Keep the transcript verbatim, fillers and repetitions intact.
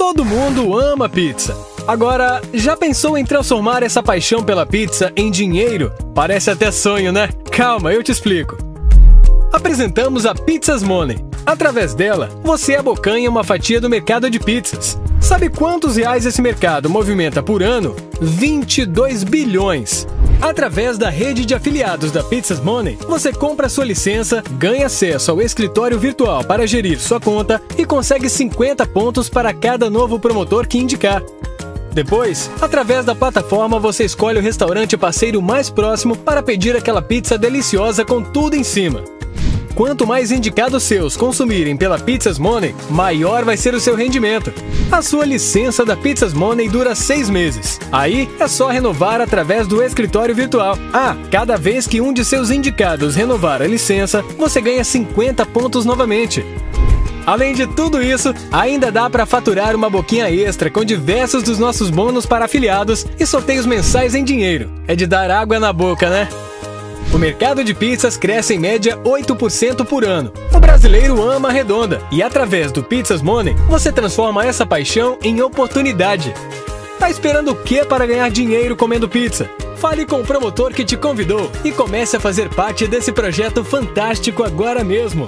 Todo mundo ama pizza. Agora, já pensou em transformar essa paixão pela pizza em dinheiro? Parece até sonho, né? Calma, eu te explico. Apresentamos a Pizzas Money. Através dela, você abocanha uma fatia do mercado de pizzas. Sabe quantos reais esse mercado movimenta por ano? vinte e dois bilhões. Através da rede de afiliados da Pizzas Money, você compra sua licença, ganha acesso ao escritório virtual para gerir sua conta e consegue cinquenta pontos para cada novo promotor que indicar. Depois, através da plataforma, você escolhe o restaurante parceiro mais próximo para pedir aquela pizza deliciosa com tudo em cima. Quanto mais indicados seus consumirem pela Pizzas Money, maior vai ser o seu rendimento. A sua licença da Pizzas Money dura seis meses. Aí é só renovar através do escritório virtual. Ah, cada vez que um de seus indicados renovar a licença, você ganha cinquenta pontos novamente. Além de tudo isso, ainda dá para faturar uma boquinha extra com diversos dos nossos bônus para afiliados e sorteios mensais em dinheiro. É de dar água na boca, né? O mercado de pizzas cresce em média oito por cento por ano. O brasileiro ama a redonda e, através do Pizzas Money, você transforma essa paixão em oportunidade. Tá esperando o quê para ganhar dinheiro comendo pizza? Fale com o promotor que te convidou e comece a fazer parte desse projeto fantástico agora mesmo.